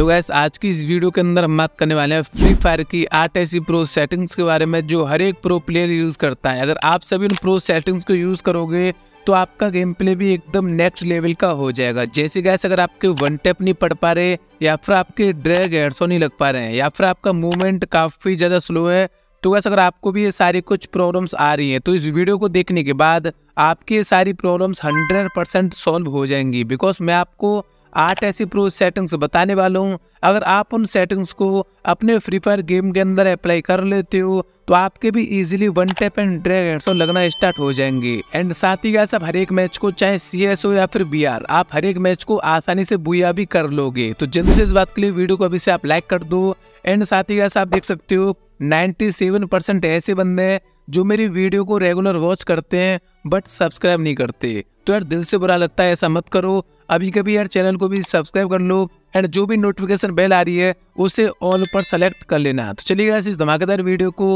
Hello guys, आज की इस वीडियो के अंदर हम बात करने वाले हैं फ्री फायर की 8 ऐसी प्रो सेटिंग्स के बारे में जो हर एक प्रो प्लेयर यूज़ करता है। अगर आप सभी उन प्रो सेटिंग्स को यूज़ करोगे तो आपका गेम प्ले भी एकदम नेक्स्ट लेवल का हो जाएगा। जैसे गाइस, अगर आपके वन टैप नहीं पड़ पा रहे या फिर आपके ड्रैग हेडशॉट नहीं लग पा रहे हैं या फिर आपका मूवमेंट काफ़ी ज़्यादा स्लो है, तो गाइस अगर आपको भी ये सारी कुछ प्रॉब्लम्स आ रही हैं तो इस वीडियो को देखने के बाद आपकी ये सारी प्रॉब्लम्स 100% सॉल्व हो जाएंगी। बिकॉज मैं आपको 8 ऐसी प्रो सेटिंग्स बताने वाला हूँ। अगर आप उन सेटिंग्स को अपने फ्री फायर गेम के अंदर अप्लाई कर लेते हो तो आपके भी easily one tap and drag headshot लगना स्टार्ट हो जाएंगे। एंड साथ ही गाइस, आप हर एक मैच को, चाहे CS हो या फिर BR, आप हर एक मैच को आसानी से बुया भी कर लोगे। तो जल्दी से इस बात के लिए वीडियो को अभी से आप लाइक कर दो। एंड साथ ही गाइस, आप देख सकते हो 97% ऐसे बंदे हैं जो मेरी वीडियो को रेगुलर वॉच करते हैं बट सब्सक्राइब नहीं करते। तो यार दिल से बुरा लगता है, ऐसा मत करो। अभी कभी यार चैनल को भी सब्सक्राइब कर लो एंड जो भी नोटिफिकेशन बेल आ रही है उसे ऑल पर सेलेक्ट कर लेना। तो चलिए गाइस, इस धमाकेदार वीडियो को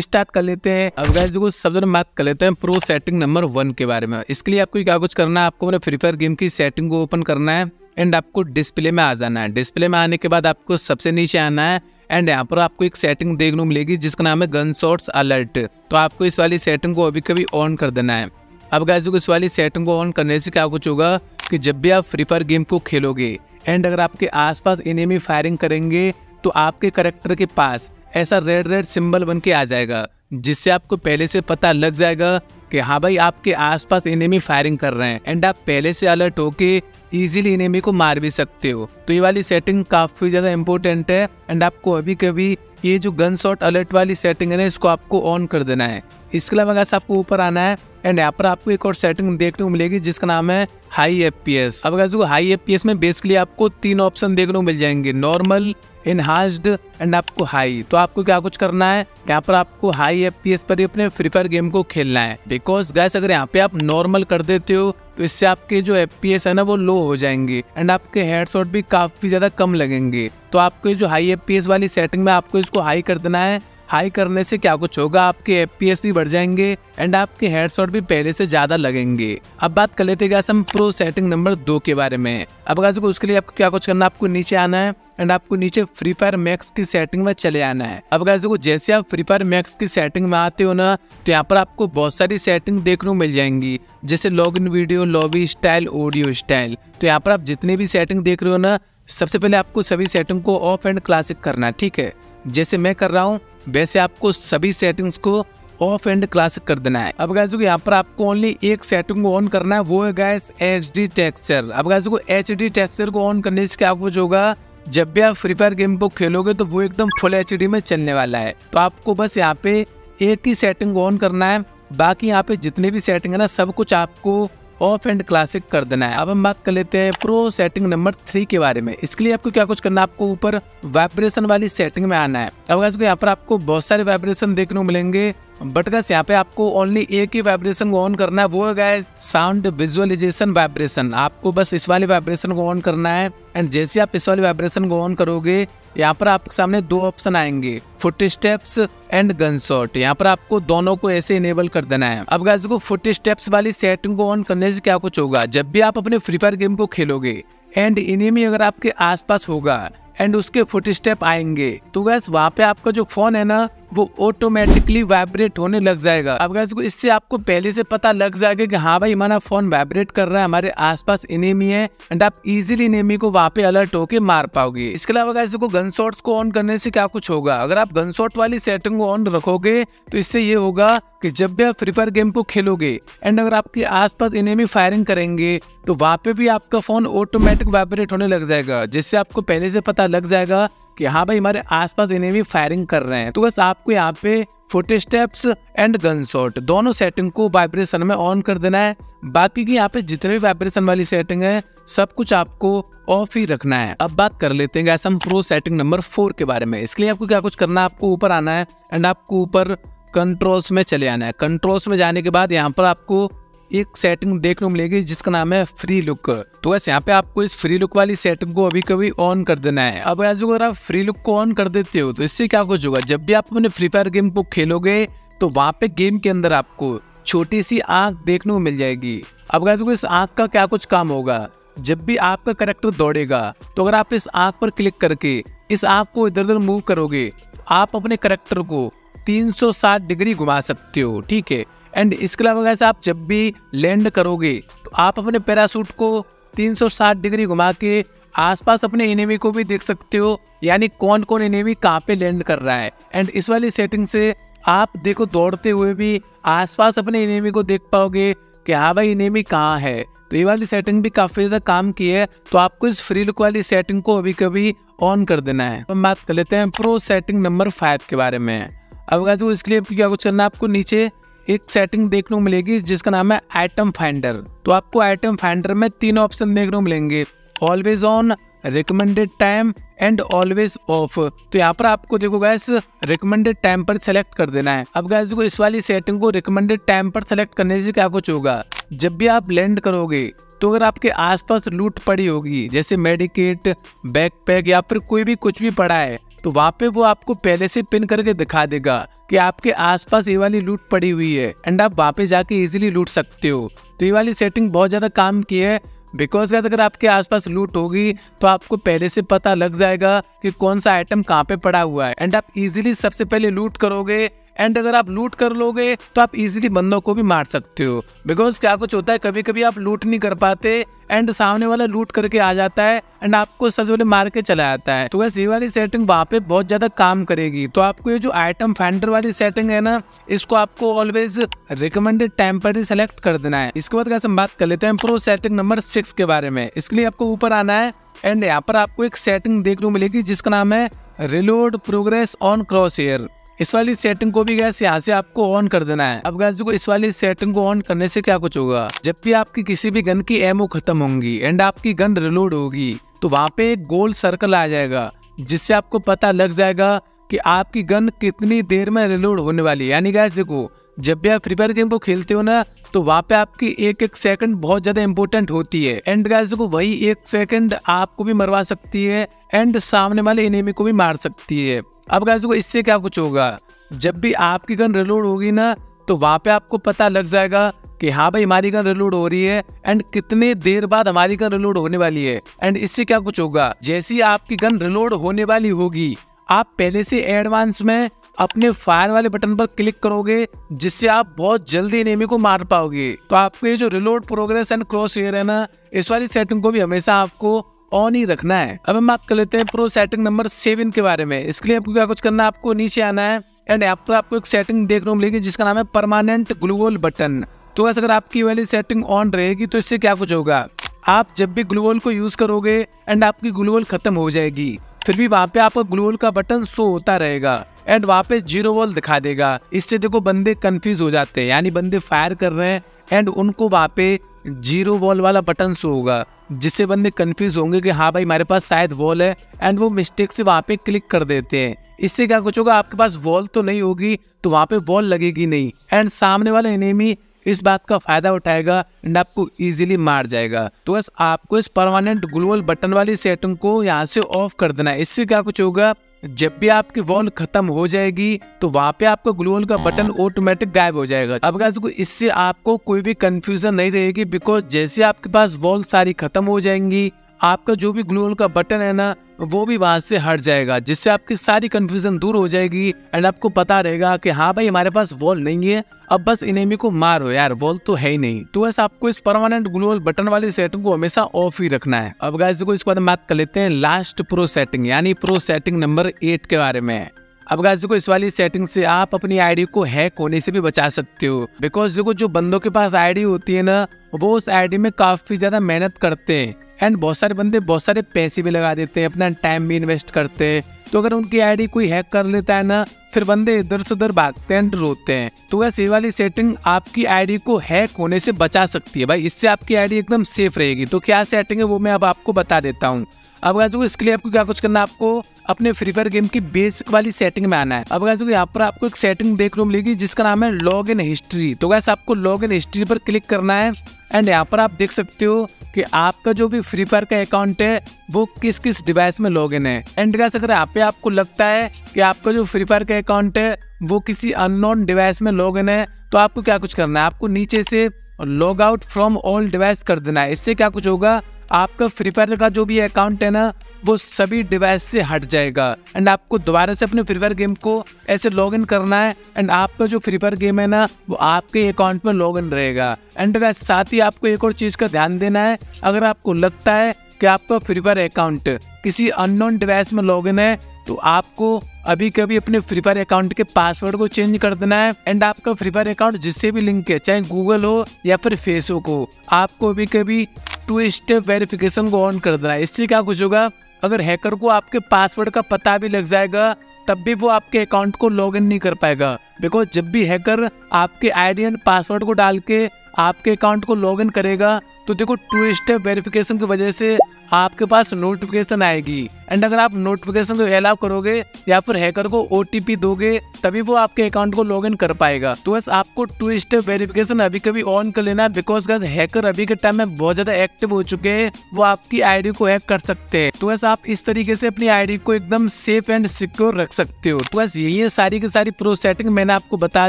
स्टार्ट कर लेते हैं। अब गाइस देखो, सबसे पहले बात कर लेते हैं प्रो सेटिंग नंबर 1 के बारे में। इसके लिए आपको क्या कुछ करना है, आपको अपने फ्री फायर गेम की सेटिंग को ओपन करना है एंड आपको डिस्प्ले में आ जाना है। डिस्प्ले में आने के बाद आपको सबसे नीचे आना है एंड यहाँ पर आपको एक सेटिंग देखने को मिलेगी जिसका नाम है गन शॉट्स अलर्ट। तो आपको इस वाली सेटिंग को अभी कभी ऑन कर देना है। अब गाइस देखो, इस वाली सेटिंग को ऑन करने से क्या कुछ होगा कि जब भी आप फ्री फायर गेम को खेलोगे एंड अगर आपके आसपास एनिमी फायरिंग करेंगे तो आपके कैरेक्टर के पास ऐसा रेड रेड सिंबल बन के आ जाएगा, जिससे आपको पहले से पता लग जाएगा कि हाँ भाई, आपके आसपास एनिमी फायरिंग कर रहे हैं एंड आप पहले से अलर्ट होके इजीली एनिमी को मार भी सकते हो। तो ये वाली सेटिंग काफ़ी ज़्यादा इम्पोर्टेंट है एंड आपको अभी कभी ये जो गन शॉट अलर्ट वाली सेटिंग है ना, इसको आपको ऑन कर देना है। इसके अलावा गाइस, आपको ऊपर आना है एंड यहाँ पर आपको एक और सेटिंग देखने को मिलेगी जिसका नाम है हाई FPS। अब गाइस, हाई FPS में बेसिकली आपको 3 ऑप्शन देखने को मिल जाएंगे, नॉर्मल, इनहांस्ड एंड आपको हाई। तो आपको क्या कुछ करना है, यहाँ पर आपको हाई FPS पर ही अपने फ्री फायर गेम को खेलना है। बिकॉज गाइस, अगर यहाँ पे आप नॉर्मल कर देते हो तो इससे आपके जो FPS है ना, वो लो हो जाएंगे एंड आपके हेडशॉट भी काफ़ी ज़्यादा कम लगेंगे। तो आपको ये जो हाई FPS वाली सेटिंग में आपको इसको हाई कर देना है। हाई करने से क्या कुछ होगा, आपके FPS भी बढ़ जाएंगे एंड आपके हेडशॉट भी पहले से ज़्यादा लगेंगे। अब बात कर लेते हैं गाइस हम प्रो सेटिंग नंबर 2 के बारे में। अब गाइस को उसके लिए आपको क्या कुछ करना है, आपको नीचे आना है एंड आपको नीचे फ्री फायर मैक्स की सेटिंग में चले आना है। अब गाइस को जैसे आप फ्री फायर मैक्स की सेटिंग में आते हो ना, तो यहाँ पर आपको बहुत सारी सेटिंग देखने को मिल जाएंगी, जैसे log in video, lobby style, audio style. तो यहाँ पर आप जितनी भी सेटिंग देख रहे हो ना, सबसे पहले आपको सभी सेटिंग को ऑफ एंड क्लासिक करना है। ठीक है, जैसे मैं कर रहा हूँ वैसे आपको सभी सेटिंग्स को ऑफ एंड क्लासिक कर देना है। अब गाइस को यहाँ पर आपको ओनली एक सेटिंग को ऑन करना है, वो है गाइस HD टेक्सचर। अब गाइस को HD टेक्सचर को ऑन करने से क्या कुछ होगा, जब भी आप फ्री फायर गेम को खेलोगे तो वो एकदम फुल HD में चलने वाला है। तो आपको बस यहाँ पे एक ही सेटिंग ऑन करना है, बाकी यहाँ पे जितने भी सेटिंग है ना, सब कुछ आपको ऑफ एंड क्लासिक कर देना है। अब हम बात कर लेते हैं प्रो सेटिंग नंबर 3 के बारे में। इसके लिए आपको क्या कुछ करना है, आपको ऊपर वाइब्रेशन वाली सेटिंग में आना है। अब गाइस को यहाँ पर आपको बहुत सारे वाइब्रेशन देखने को मिलेंगे, बट गाइस यहाँ पे आपको ओनली एक ही वाइब्रेशन को ऑन करना है, वो है गाइस साउंड विजुअलाइजेशन वाइब्रेशन। आपको बस इस वाले वाइब्रेशन को ऑन करना है एंड जैसे आप इस वाले वाइब्रेशन को ऑन करोगे, यहाँ पर आपके सामने 2 ऑप्शन आएंगे, footsteps and gunshot. यहाँ पर आपको दोनों को ऐसे इनेबल कर देना है। अब गाइस को फुट स्टेप्स वाली सेटिंग को ऑन करने से क्या कुछ होगा, जब भी आप अपने फ्री फायर गेम को खेलोगे एंड एनिमी अगर आपके आसपास होगा एंड उसके फुट स्टेप आएंगे, तो गाइस वहाँ पे आपका जो फोन है ना, वो ऑटोमेटिकली वाइब्रेट होने लग जाएगा। अब गाइस को इससे आपको पहले से पता लग जाएगा कि हाँ भाई, हमारा फोन वाइब्रेट कर रहा है, हमारे आसपास एनिमी है एंड आप इजीली एनिमी को वहाँ पे अलर्ट होके मार पाओगे। इसके अलावा गाइस को गन शॉट्स को ऑन करने से क्या कुछ होगा, अगर आप गन शॉट वाली सेटिंग को ऑन रखोगे तो इससे ये होगा कि जब भी आप फ्री फायर गेम को खेलोगे एंड अगर आपके आसपास एनिमी फायरिंग करेंगे तो वहाँ पे भी आपका फोन ऑटोमेटिक वाइब्रेट होने लग जाएगा, जिससे आपको पहले से पता लग जाएगा कि हाँ भाई, हमारे आसपास एनिमी फायरिंग कर रहे हैं। तो बस आपको यहाँ पे footsteps and gunshot दोनों सेटिंग को वाइब्रेशन में ऑन कर देना है। बाकी की यहाँ पे जितने भी वाइब्रेशन वाली सेटिंग है, सब कुछ आपको ऑफ ही रखना है। अब बात कर लेते हैं गाइस हम प्रो सेटिंग नंबर 4 के बारे में। इसके लिए आपको क्या कुछ करना है, आपको ऊपर आना है एंड आपको ऊपर कंट्रोल्स में चले आना है। कंट्रोल्स में जाने के बाद यहाँ पर आपको एक सेटिंग देखने को मिलेगी जिसका नाम है फ्री लुक। तो वैसे यहाँ पे आपको इस फ्री लुक वाली सेटिंग को अभी कभी ऑन कर देना है। अब गाइस अगर आप फ्री लुक को ऑन कर देते हो तो इससे क्या कुछ होगा, जब भी आप अपने फ्री फायर गेम को खेलोगे तो वहाँ पे गेम के अंदर आपको छोटी सी आँख देखने को मिल जाएगी। अब गाइस इस आँख का क्या कुछ काम होगा, जब भी आपका करैक्टर दौड़ेगा तो अगर आप इस आंख पर क्लिक करके इस आंख को इधर उधर मूव करोगे तो आप अपने करैक्टर को 360 डिग्री घुमा सकते हो, ठीक है। एंड इसके अलावा गाइस आप जब भी लैंड करोगे तो आप अपने पैराशूट को 360 डिग्री घुमा के आसपास अपने एनिमी को भी देख सकते हो, यानी कौन कौन एनिमी कहाँ पे लैंड कर रहा है। एंड इस वाली सेटिंग से आप देखो दौड़ते हुए भी आसपास अपने एनिमी को देख पाओगे कि हाँ भाई एनिमी कहाँ है। तो ये वाली सेटिंग भी काफ़ी ज़्यादा काम की है, तो आपको इस फ्री लुक वाली सेटिंग को अभी कभी ऑन कर देना है। तो हम बात कर लेते हैं प्रो सेटिंग नंबर 5 के बारे में। अब गाइस इसके लिए क्या कुछ करना है, आपको नीचे एक सेटिंग देखने को मिलेगी जिसका नाम है आइटम फाइंडर। तो आपको आइटम फाइंडर में तीन ऑप्शन देखने को मिलेंगे, always on, recommended time and always off. तो यहाँ पर आपको देखो गैस रिकमेंडेड टाइम पर सेलेक्ट कर देना है। अब गैस इस वाली सेटिंग को रिकमेंडेड टाइम पर सेलेक्ट करने से क्या कुछ होगा, जब भी आप लैंड करोगे तो अगर आपके आसपास लूट पड़ी होगी जैसे मेडिकेट, बैकपैक या फिर कोई भी कुछ भी पड़ा है तो वहाँ पे वो आपको पहले से पिन करके दिखा देगा कि आपके आसपास ये वाली लूट पड़ी हुई है एंड आप वहाँ पे जाके इजीली लूट सकते हो। तो ये वाली सेटिंग बहुत ज़्यादा काम की है, बिकॉज अगर आपके आसपास लूट होगी तो आपको पहले से पता लग जाएगा कि कौन सा आइटम कहाँ पे पड़ा हुआ है एंड आप इजीली सबसे पहले लूट करोगे। एंड अगर आप लूट कर लोगे तो आप इजीली बंदों को भी मार सकते हो, बिकॉज क्या कुछ होता है कभी कभी आप लूट नहीं कर पाते एंड सामने वाला लूट करके आ जाता है एंड आपको सबसे पहले मार के चला जाता है। तो वैसे ये वाली सेटिंग वहाँ पे बहुत ज़्यादा काम करेगी। तो आपको ये जो आइटम फाइंडर वाली सेटिंग है ना, इसको आपको ऑलवेज रिकमेंडेड टाइम पर ही सेलेक्ट कर देना है। इसके बाद कैसे हम बात कर लेते हैं प्रो सेटिंग नंबर 6 के बारे में। इसके लिए आपको ऊपर आना है एंड यहाँ पर आपको एक सेटिंग देखने को मिलेगी जिसका नाम है reload progress on crosshair. इस वाली सेटिंग को भी गैस यहाँ से आपको ऑन कर देना है। अब गैस इस वाली सेटिंग को ऑन करने से क्या कुछ होगा, जब भी आपकी किसी भी गन की एमओ खत्म होंगी एंड आपकी गन रिलोड होगी तो वहाँ पे एक गोल सर्कल आ जाएगा जिससे आपको पता लग जाएगा कि आपकी गन कितनी देर में रिलोड होने वाली है। यानी गैस देखो जब भी आप फ्री फायर गेम को खेलते हो ना तो वहाँ पे आपकी एक एक सेकंड बहुत ज़्यादा इंपॉर्टेंट होती है एंड गाइस देखो वही एक सेकंड आपको भी मरवा सकती है एंड सामने वाले एनिमी को भी मार सकती है। अब गाइस देखो इससे क्या कुछ होगा, जब भी आपकी गन रिलोड होगी ना तो वहाँ पे आपको पता लग जाएगा कि हाँ भाई हमारी गन रिलोड हो रही है एंड कितने देर बाद हमारी गन रिलोड होने वाली है। एंड इससे क्या कुछ होगा, जैसी आपकी गन रिलोड होने वाली होगी आप पहले से एडवांस में अपने फायर वाले बटन पर क्लिक करोगे जिससे आप बहुत जल्दी एनिमी को मार पाओगे। तो आपको ये जो reload progress and crosshair है ना, इस वाली सेटिंग को भी हमेशा आपको ऑन ही रखना है। अब हम बात कर लेते हैं प्रो सेटिंग नंबर 7 के बारे में। इसके लिए आपको क्या कुछ करना है, आपको नीचे आना है एंड यहाँ पर आपको एक सेटिंग देखने को मिलेगी जिसका नाम है परमानेंट ग्लू वॉल बटन। तो अगर आपकी वाली सेटिंग ऑन रहेगी तो इससे क्या कुछ होगा, आप जब भी ग्लू वॉल को यूज करोगे एंड आपकी ग्लू वॉल खत्म हो जाएगी फिर भी वहाँ पे आपको ग्लू वॉल का बटन शो होता रहेगा एंड वहाँ पे जीरो वॉल दिखा देगा। इससे देखो बंदे कंफ्यूज हो जाते हैं, यानी बंदे फायर कर रहे हैं एंड उनको वहाँ पे जीरो वॉल वाला बटन शो होगा जिससे बंदे कंफ्यूज होंगे कि हाँ भाई हमारे पास शायद वॉल है एंड वो मिस्टेक से वहाँ पे क्लिक कर देते हैं। इससे क्या कुछ होगा, आपके पास वॉल तो नहीं होगी तो वहाँ पे वॉल लगेगी नहीं एंड सामने वाला एनिमी इस बात का फायदा उठाएगा एंड आपको इजीली मार जाएगा। तो बस आपको इस परमानेंट ग्लू वॉल बटन वाली सेटिंग को यहाँ से ऑफ कर देना है। इससे क्या कुछ होगा, जब भी आपकी वॉल खत्म हो जाएगी तो वहाँ पे आपका ग्लू वॉल का बटन ऑटोमेटिक गायब हो जाएगा। अब गाइस इससे आपको कोई भी कंफ्यूजन नहीं रहेगी, बिकॉज जैसे आपके पास वॉल सारी खत्म हो जाएंगी आपका जो भी ग्लू वॉल का बटन है ना वो भी वहाँ से हट जाएगा जिससे आपकी सारी कंफ्यूजन दूर हो जाएगी एंड आपको पता रहेगा कि हाँ भाई हमारे पास वॉल नहीं है, अब बस एनिमी को मारो यार, वॉल तो है ही नहीं। तो वैसे आपको इस परमानेंट ग्लू वॉल बटन वाली सेटिंग को हमेशा ऑफ ही रखना है। अब गाइस देखो इसके बाद बात कर लेते हैं लास्ट प्रो सेटिंग यानी प्रो सेटिंग नंबर 8 के बारे में। अब गाइस देखो इस वाली सेटिंग से आप अपनी आईडी को हैक होने से भी बचा सकते हो, बिकॉज देखो जो बंदों के पास आईडी होती है ना वो उस आईडी में काफी ज्यादा मेहनत करते हैं एंड बहुत सारे बंदे बहुत सारे पैसे भी लगा देते हैं, अपना टाइम भी इन्वेस्ट करते हैं। तो अगर उनकी आईडी कोई हैक कर लेता है ना फिर बंदे इधर से उधर भागते हैं, रोते हैं। तो वैसे ये वाली सेटिंग आपकी आईडी को हैक होने से बचा सकती है भाई, इससे आपकी आईडी एकदम सेफ रहेगी। तो क्या सेटिंग है वो मैं अब आपको बता देता हूँ। अब गाइस इसके लिए आपको क्या कुछ करना है, आपको अपने फ्री फायर गेम की बेसिक वाली सेटिंग में आना है। अब गाइस यहाँ पर आपको एक सेटिंग देखने को मिलेगी जिसका नाम है लॉग इन हिस्ट्री। तो गाइस आपको लॉग इन हिस्ट्री पर क्लिक करना है एंड यहाँ पर आप देख सकते हो कि आपका जो भी फ्री फायर का अकाउंट है वो किस किस डिवाइस में लॉग इन है। एंड गाइस अगर यहाँ पे आपको लगता है कि आपका जो फ्री फायर का अकाउंट है वो किसी अननोन डिवाइस में लॉग इन है तो आपको क्या कुछ करना है, आपको नीचे से log out from all device कर देना है। इससे क्या कुछ होगा, आपका फ्री फायर का जो भी अकाउंट है ना वो सभी डिवाइस से हट जाएगा। एंड आपको दोबारा से अपने फ्री फायर गेम को ऐसे लॉगिन करना है एंड आपका जो फ्री फायर गेम है ना वो आपके अकाउंट में लॉगिन रहेगा। एंड वैसे साथ ही आपको एक और चीज़ का ध्यान देना है, अगर आपको लगता है कि आपका फ्री फायर अकाउंट किसी अननोन डिवाइस में लॉगिन है तो आपको अभी कभी अपने फ्री फायर अकाउंट के पासवर्ड को चेंज कर देना है। एंड आपका फ्री फायर अकाउंट जिससे भी लिंक है, चाहे गूगल हो या फिर फेसबुक हो, आपको अभी कभी 2 स्टेप वेरिफिकेशन को ऑन कर देना है। इससे क्या कुछ होगा, अगर हैकर को आपके पासवर्ड का पता भी लग जाएगा तब भी वो आपके अकाउंट को लॉगिन नहीं कर पाएगा। बिकॉज जब भी हैकर आपके आईडी एंड पासवर्ड को डाल के आपके अकाउंट को लॉगिन करेगा तो देखो 2 स्टेप वेरिफिकेशन की वजह से आपके पास नोटिफिकेशन आएगी। एंड अगर आप नोटिफिकेशन को अलाउ करोगे या फिर हैकर को OTP दोगे तभी वो आपके अकाउंट को लॉगिन कर पाएगा। तो बस आपको 2 स्टेप वेरिफिकेशन अभी कभी ऑन कर लेना, बिकॉज हैकर अभी के टाइम में बहुत ज्यादा एक्टिव हो चुके हैं, वो आपकी आईडी को हैक कर सकते हैं। तो बस आप इस तरीके से अपनी आईडी को एकदम सेफ एंड सिक्योर रख सकते हो। तो बस यही है सारी की सारी प्रो सेटिंग मैंने आपको बता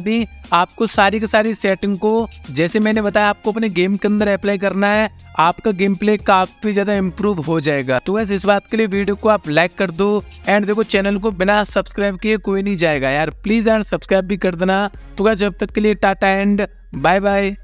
दी। आपको सारी की सारी सेटिंग को जैसे मैंने बताया आपको अपने गेम के अंदर अप्लाई करना है, आपका गेम प्ले काफी ज्यादा इम्प्रूव हो जाएगा। तो वैसे इस बात के लिए वीडियो को आप लाइक कर दो। एंड देखो चैनल को बिना सब्सक्राइब किए कोई नहीं जाएगा यार, प्लीज एंड सब्सक्राइब भी कर देना। तो जब तक के लिए टाटा एंड बाय बाय।